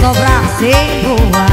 Kobra sing buah. Kobra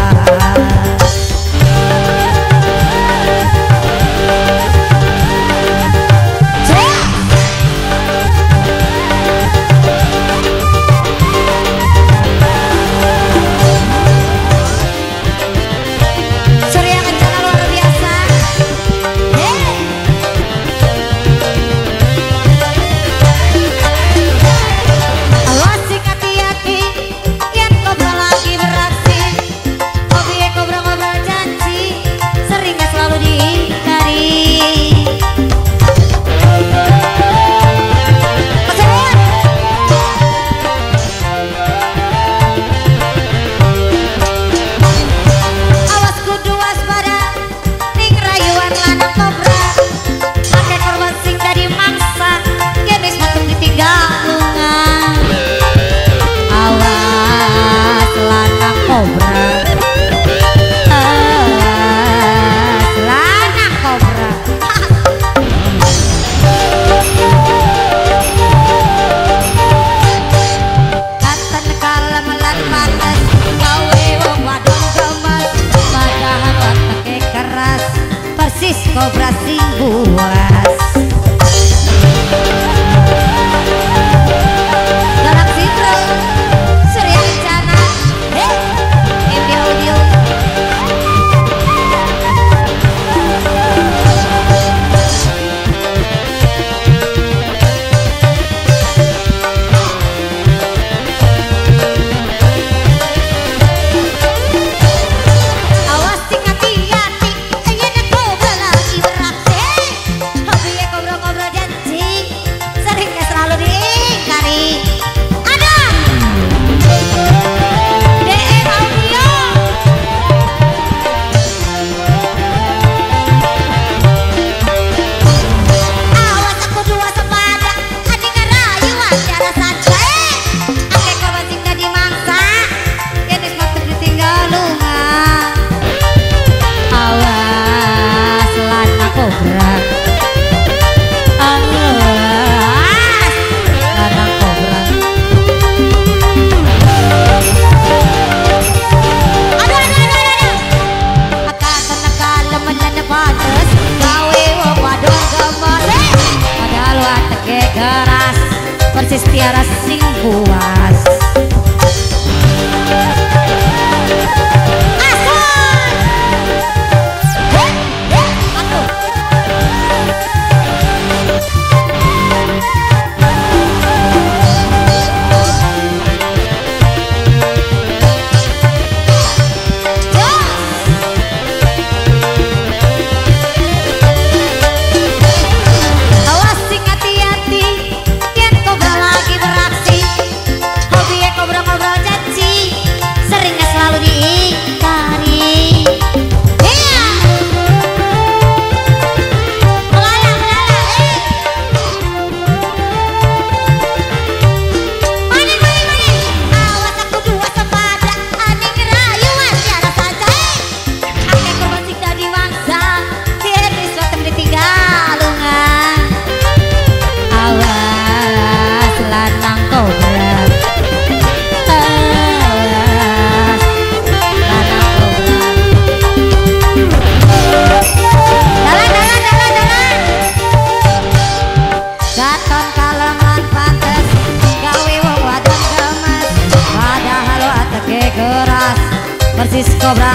persis kobra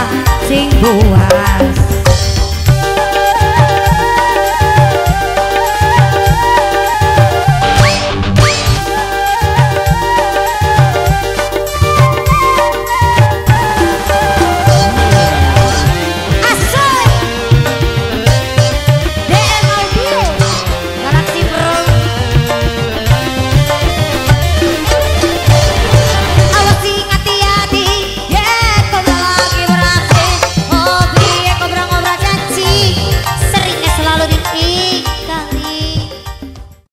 sing buas.